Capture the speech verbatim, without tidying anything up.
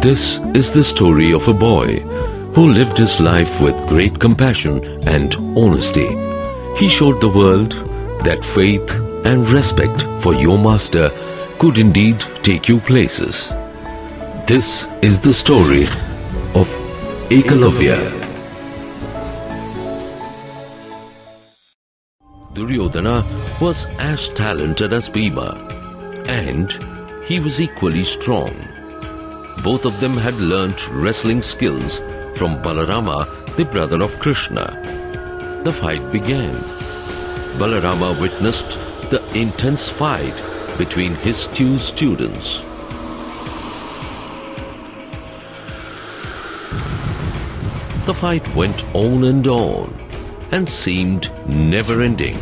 This is the story of a boy who lived his life with great compassion and honesty. He showed the world that faith and respect for your master could indeed take you places. This is the story of Ekalavya. Duryodhana was as talented as Bhima, and he was equally strong. Both of them had learnt wrestling skills from Balarama, the brother of Krishna. The fight began. Balarama witnessed the intense fight between his two students. The fight went on and on and seemed never ending.